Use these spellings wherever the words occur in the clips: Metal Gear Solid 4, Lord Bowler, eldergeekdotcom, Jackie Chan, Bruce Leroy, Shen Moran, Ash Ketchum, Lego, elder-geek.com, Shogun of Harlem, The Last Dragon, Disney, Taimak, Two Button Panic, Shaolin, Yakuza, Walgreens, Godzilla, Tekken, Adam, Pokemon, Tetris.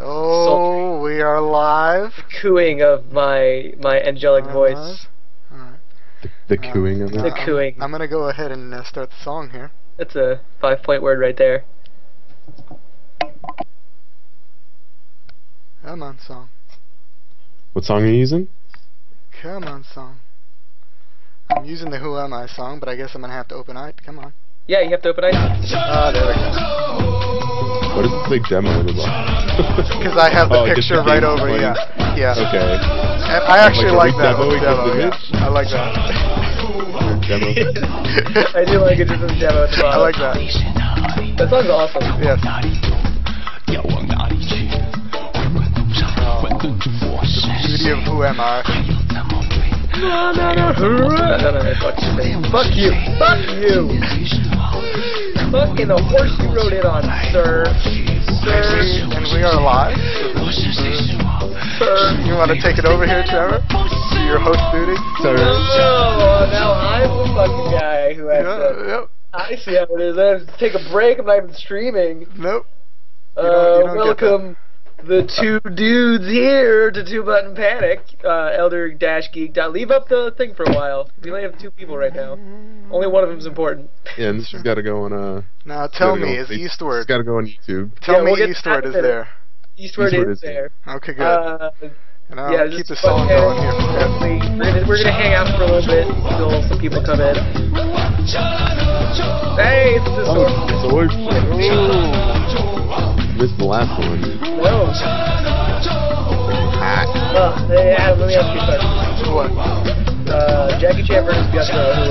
Oh, we are live. The cooing of my angelic voice. All right. The cooing of it. The cooing. I'm gonna go ahead and start the song here. That's a 5-point word right there. Come on, song. What song are you using? Come on, song. I'm using the Who Am I song, but I guess I'm gonna have to open it. Come on. Yeah, you have to open it. There we go. What does it play demo in the box? Because I have the picture right over, point. Yeah. Okay. And I actually like that. Demo, yeah. I like that. Demo. I do like it just as demo as well. I like that. That sounds awesome. Yes. The beauty of Who Am I. No, fuck you. Fuck you. Fucking the horse you rode in on, sir. Sir. And we are live. Sir. You want to take it over here, Trevor? Do your host duty? Sir. No, now I'm the fucking guy who has to... Yep. I see how it is. I have to take a break. I'm not even streaming. Nope. Welcome... the two dudes here to Two Button Panic, elder-geek. Leave up the thing for a while. We only have two people right now. Only one of them's important. Yeah, and this has got to go on. Now tell me, is Eastward? It's got to go on YouTube. Tell me Eastward is there. Eastward is there. Okay, good. And I'll keep the song going here. We're gonna hang out for a little bit until some people come in. Hey, it's the sword. This is the last one. No. Hey, Adam, let me ask you a question. What? Jackie Chan versus Gus Rowe.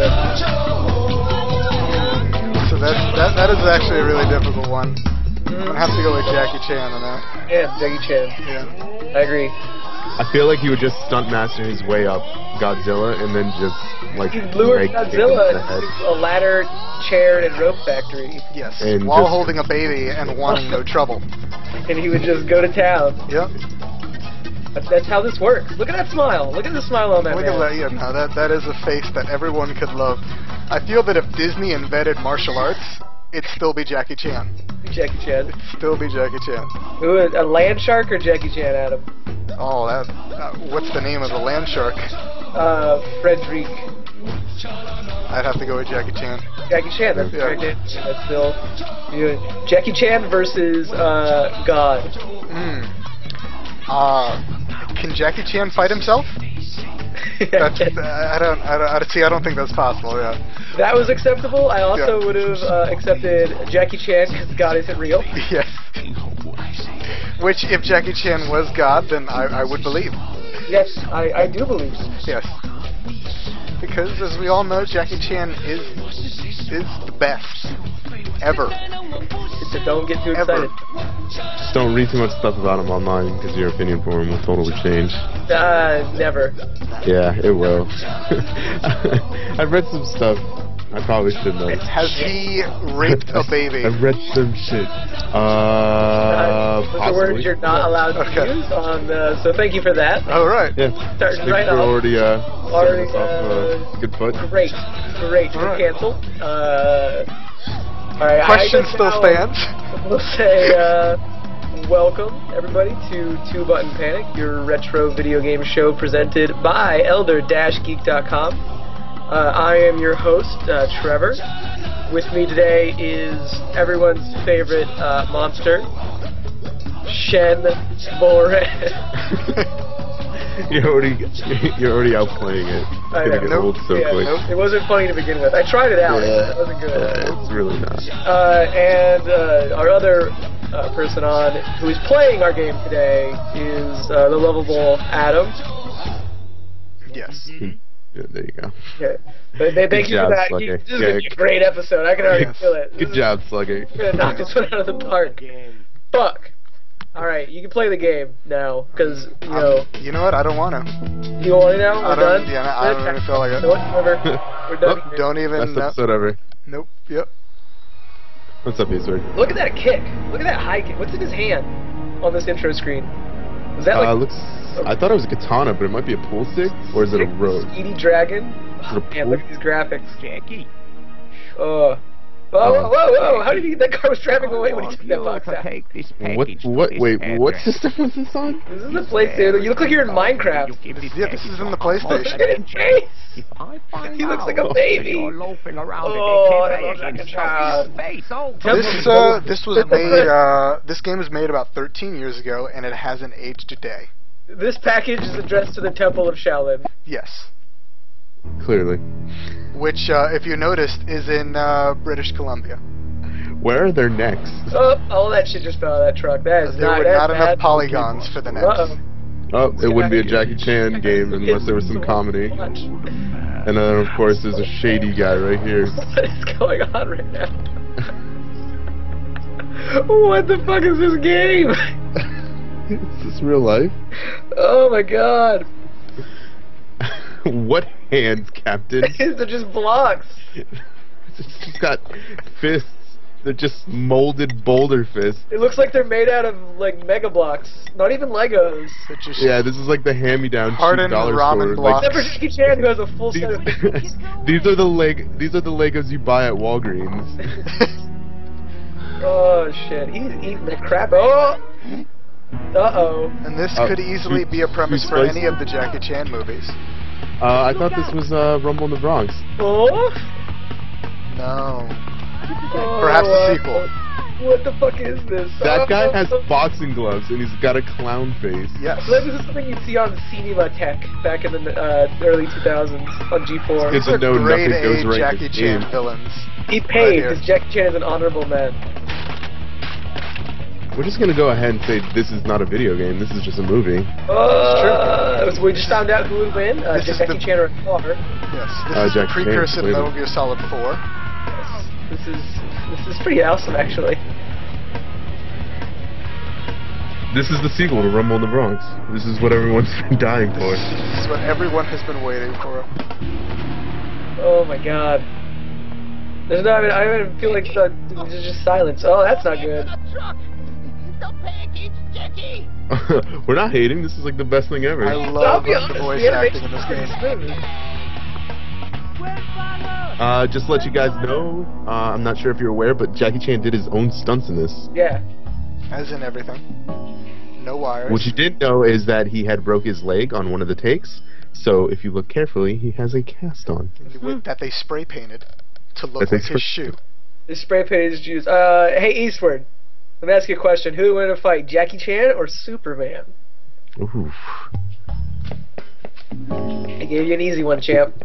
So that is actually a really difficult one. I'm gonna have to go with Jackie Chan on that. Yeah, Jackie Chan. Yeah. I agree. I feel like he would just stuntmaster his way up Godzilla and then just, like, he lured Godzilla into a ladder, chair, and rope factory. Yes, and while holding a baby and wanting no trouble. And he would just go to town. Yep. That's how this works. Look at that smile. Look at the smile on that man. Look at that, yeah, no, that is a face that everyone could love. I feel that if Disney invented martial arts, it'd still be Jackie Chan. Jackie Chan. It'd still be Jackie Chan. Who is, a land shark or Jackie Chan, Adam? Oh, that. What's the name of the land shark? Frederick. I'd have to go with Jackie Chan. Jackie Chan, that's right. Yeah. That's still. You know, Jackie Chan versus God. Can Jackie Chan fight himself? I don't think that's possible. Yeah. That was acceptable. I also would have accepted Jackie Chan because God isn't real. Yes. Which, if Jackie Chan was God, then I would believe. Yes, I do believe. Yes. Because, as we all know, Jackie Chan is the best ever. So don't get too excited. Just don't read too much stuff about him online, because your opinion for him will totally change. Never. Yeah, it will. I've read some stuff. I probably should know. Has he raped a baby? I've read some shit. The words you're not allowed to use on the... So thank you for that. All right. Yeah. Starting right off. Already off, good foot. Great. Great. Right. Cancel. All right. Question still stands. We'll say, welcome, everybody, to Two Button Panic, your retro video game show presented by elder-geek.com. I am your host, Trevor. With me today is everyone's favorite monster, Shen Moran. you're already outplaying it. I know. It wasn't funny to begin with. I tried it out. Yeah. It wasn't good. Yeah, it's really not. And our other person on who is playing our game today is the lovable Adam. Yes. Yeah, there you go. Yeah. But thank you for that. This is going to be a great episode. I can already feel it. Good job, Sluggy. We're going to knock this one out of the park. Fuck. Alright, you can play the game now. Because, you know. You know what? I don't want to. You don't want to now? We're done? Yeah, I don't even feel like it. We're done. Nope, don't even. That's episode over. Nope. Yep. What's up, Eastward? Look at that kick. Look at that high kick. What's in his hand on this intro screen? Is that like... I thought it was a katana, but it might be a pool stick, or is it a rope? Skeety dragon? Is it a pool? Man, look at these graphics. Jackie. Whoa, whoa, whoa, whoa! How did you think that car was driving away when he took that box out? Take this package, wait, what's the system is this on? This is the PlayStation. You look like you're in Minecraft. Yeah, this is in the PlayStation. He looks like a baby. Oh, that is a child. This was made, this game was made about 13 years ago, and it hasn't aged a day. This package is addressed to the Temple of Shaolin. Yes. Clearly. Which, if you noticed, is in British Columbia. Where are their necks? Oh, all that shit just fell out of that truck. That is not bad. There were not enough polygons for the necks. Oh, it wouldn't be a Jackie Chan game unless there was some comedy. And then, of course, there's a shady guy right here. What is going on right now? What the fuck is this game? Is this real life? Oh my god. What hands, Captain? They're just blocks. It's got fists. They're just molded boulder fists. It looks like they're made out of, like, mega blocks. Not even Legos. Just yeah, this is like the hand-me-down cheap dollar store. Blocks. Except for Jackie Chan, who has a full set of... These are the Legos you buy at Walgreens. Oh, shit. He's eating the crap. Oh! Uh-oh. And this could easily be a premise for any of the Jackie Chan movies. I thought this was Rumble in the Bronx. Oh? No. Perhaps a sequel. What the fuck is this? That guy has boxing gloves and he's got a clown face. Yes. This is something you'd see on Cinema Tech back in the early 2000s on G4. It's a great A Jackie Chan villains. He paid because Jackie Chan is an honorable man. We're just gonna go ahead and say this is not a video game. This is just a movie. It's true. We just found out who would win. Jackie Chan or Bowler. Yes. This is the precursor to Metal Gear Solid 4. Yes. This is pretty awesome, actually. This is the sequel to Rumble in the Bronx. This is what everyone's been dying for. This is what everyone has been waiting for. Oh my god. There's not even. I don't even feel like there's just silence. Oh, that's not good. We're not hating. This is like the best thing ever. I love the voice acting in this game. Just to let you guys know, I'm not sure if you're aware, but Jackie Chan did his own stunts in this. Yeah. As in everything. No wires. What you did know is that he had broke his leg on one of the takes, so if you look carefully, he has a cast on. That they spray painted to look like his shoe. They spray painted his shoes. Hey, Eastward. Let me ask you a question. Who would win a fight, Jackie Chan or Superman? Oof. I gave you an easy one, champ.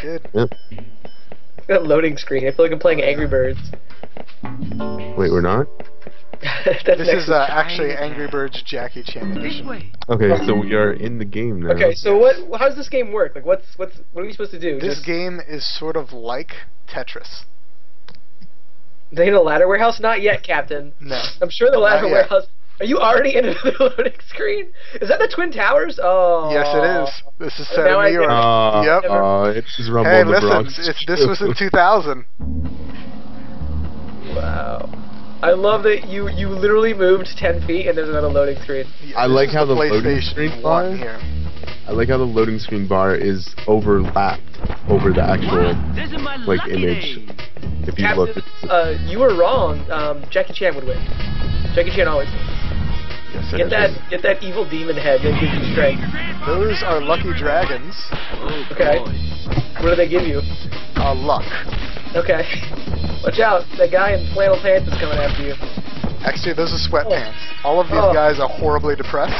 Good. Yep. That loading screen. I feel like I'm playing Angry Birds. Wait, we're not? This is actually Angry Birds Jackie Chan edition. Okay, so we are in the game now. Okay, so how does this game work? Like, what are we supposed to do? This game is sort of like Tetris. They in a ladder warehouse? Not yet, Captain. No. I'm sure the ladder warehouse... Are you already in another loading screen? Is that the Twin Towers? Oh. Yes, it is. This is set in New York. Yep. It's just Rumble in the Bronx. Hey, listen. This was in 2000. Wow. I love that you literally moved 10 feet and there's another loading screen. I like how the loading screen bar here. I like how the loading screen bar is overlapped over the actual like image. If you look, you were wrong. Jackie Chan would win. Jackie Chan always wins. Yes, get that evil demon head that gives you strength. Those are lucky dragons. Okay. What do they give you? Luck. Okay. Watch out! That guy in flannel pants is coming after you. Actually, those are sweatpants. All of these guys are horribly depressed.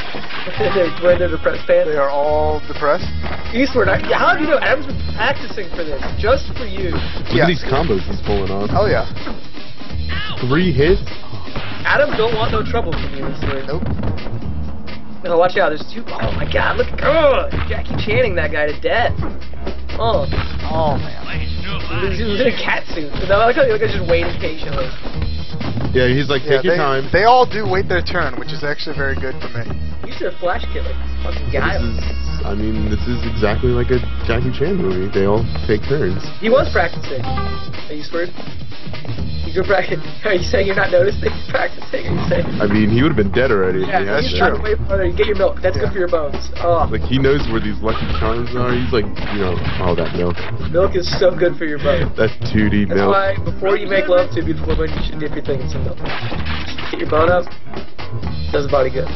Wearing their depressed pants. They are all depressed. Eastward, how do you know? Adam's been practicing for this, just for you. Look at these combos he's pulling on. Oh yeah. Ow. 3 hits. Adam don't want no trouble from you this way. Nope. No, watch out. There's 2. Oh my god! Look, Jackie Channing that guy to death. Oh. Oh man. He's in a cat suit. I like how the other guy just waited patiently. Yeah, he's like, take your time. They all do wait their turn, which is actually very good for me. You should have flash killed fucking guy. I mean, this is exactly like a Jackie Chan movie. They all take turns. He was practicing. Are you swearing? You go practice. Are you saying you're not noticing practicing? Are you saying? I mean, he would have been dead already. Yeah, that's true. Get your milk. That's good for your bones. Oh. Like, he knows where these Lucky Charms are. He's like, you know, all that milk. Milk is so good for your bones. That's 2D milk. That's why before you make love to a beautiful woman, you should dip your thing in some milk. Get your bone up. Does the body good.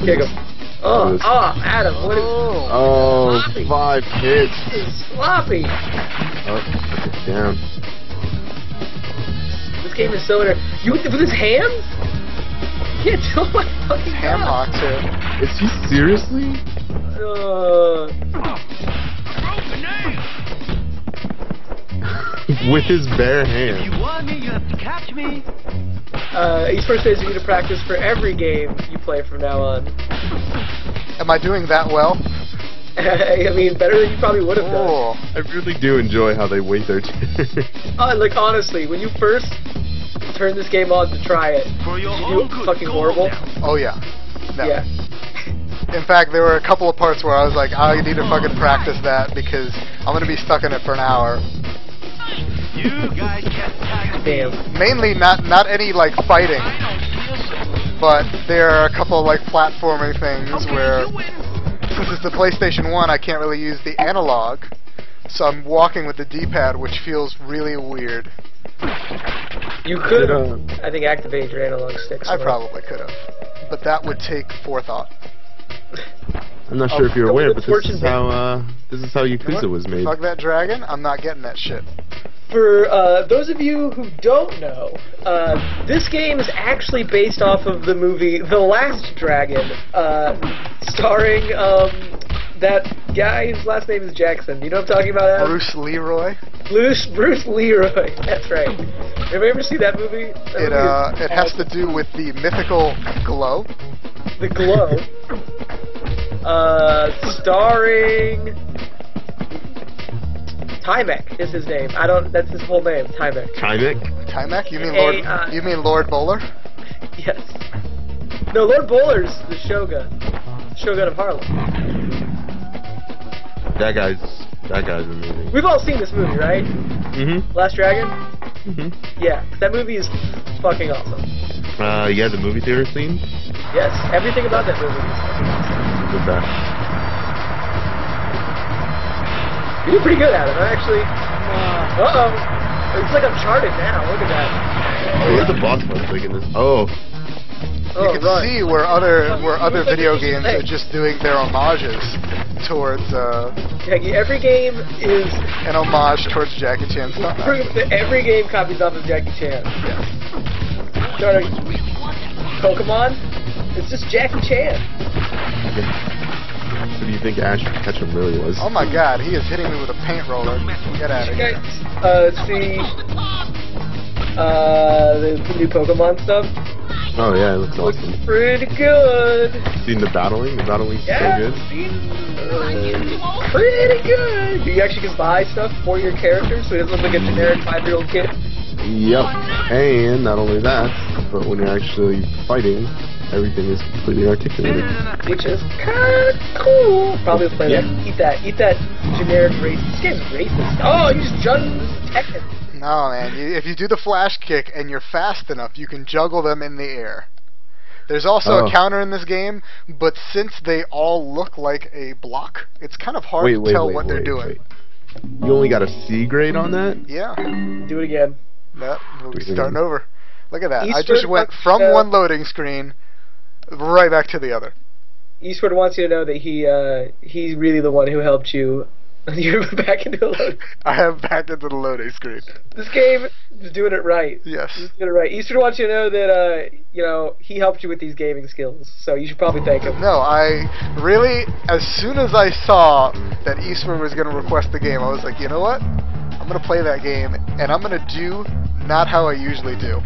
Here you go. Oh, Adam, what is... Oh, sloppy. 5 hits. This is sloppy. Oh, it's down. This game is so... You with his hands? You can't do my fucking hand boxer. Is he seriously? With his bare hands. If you want me, you have to catch me. Each first days you need to practice for every game you play from now on. Am I doing that well? I mean, better than you probably would have done. I really do enjoy how they wait their turn. Like, honestly, when you first turn this game on to try it, you do fucking horrible. Oh, yeah. No. Yeah. In fact, there were a couple of parts where I was like, I need to fucking practice that because I'm going to be stuck in it for an hour. You guys can't attack me. Mainly not any like fighting, but there are a couple of like platforming things where, since it's the PlayStation 1, I can't really use the analog, so I'm walking with the D-pad, which feels really weird. You could, I think, activate your analog sticks. I probably could have, but that would take forethought. I'm not sure if you're aware, but this is how Yakuza was made. Fuck that dragon! I'm not getting that shit. For those of you who don't know, this game is actually based off of the movie The Last Dragon, starring that guy whose last name is Jackson. You know what I'm talking about, Adam? Bruce Leroy? Bruce Leroy, that's right. Have you ever seen that movie? It has to do with the mythical glow. The glow. Starring... Taimak is his name. I don't. That's his whole name. Taimak. Taimak. Taimak. You mean Lord? You mean Lord Bowler? Yes. No, Lord Bowler's the Shogun. Shogun of Harlem. That guy's. That guy's a movie. We've all seen this movie, right? Mm-hmm. Last Dragon. Mm-hmm. Yeah. That movie is fucking awesome. Yeah, the movie theater scene. Yes. Everything about that movie. Good back. You did pretty good at it. I actually... Uh-oh. It's like I'm charted now. Look at that. Oh, where's the boss fight in this? Oh. You can see where other video games are just doing their homages towards... every game is... An homage towards Jackie Chan stuff. Every game copies off of Jackie Chan. Yeah. Starting Pokemon, it's just Jackie Chan. What do you think Ash Ketchum really was? Oh my god, he is hitting me with a paint roller. Get out of here. See... the new Pokemon stuff? Oh yeah, it looks awesome. Pretty good! Seen the battling? The battling's so good? Pretty good! You actually can buy stuff for your character, so he doesn't look like a generic 5-year-old kid. Yep, and not only that, but when you're actually fighting, everything is completely articulated. Which is kinda cool. Probably play that. Eat that generic racist. This game's racist. Oh, you just juggle Tekken. No, man. If you do the flash kick and you're fast enough, you can juggle them in the air. There's also a counter in this game, but since they all look like a block, it's kind of hard to tell what they're doing. You only got a C grade on that? Yeah. Do it again. Nope. We'll be starting over. Look at that. I just went from one loading screen right back to the other. Eastwood wants you to know that he's really the one who helped you. You're back into the loading. I am back into the loading screen. This game is doing it right. Yes. It's doing it right. Eastwood wants you to know that you know, he helped you with these gaming skills, so you should probably thank him. No, I really, as soon as I saw that Eastwood was going to request the game, I was like, you know what? I'm going to play that game, and I'm going to do not how I usually do.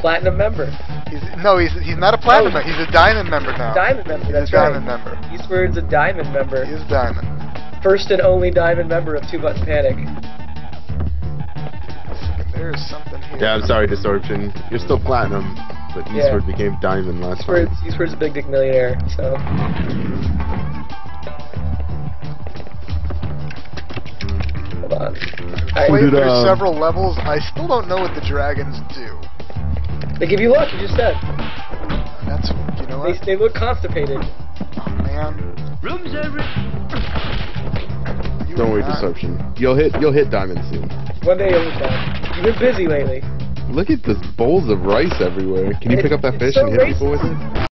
Platinum member. He's not a platinum member. He's a diamond member now. Diamond member. That's right. Diamond member. Eastward's a diamond member. He is diamond. First and only diamond member of Two Button Panic. There is something here. Yeah, I'm sorry, Distortion. You're still platinum, but Eastward became diamond last time. Eastward's a big dick millionaire, so. Hold I played through several levels. I still don't know what the dragons do. They give you luck, you just said. That's, you know what? They look constipated. Oh, man. Rooms every... Don't worry, deception. You'll hit diamond soon. One day you'll hit that. You've been busy lately. Look at the bowls of rice everywhere. Can you pick up that fish and hit people with it?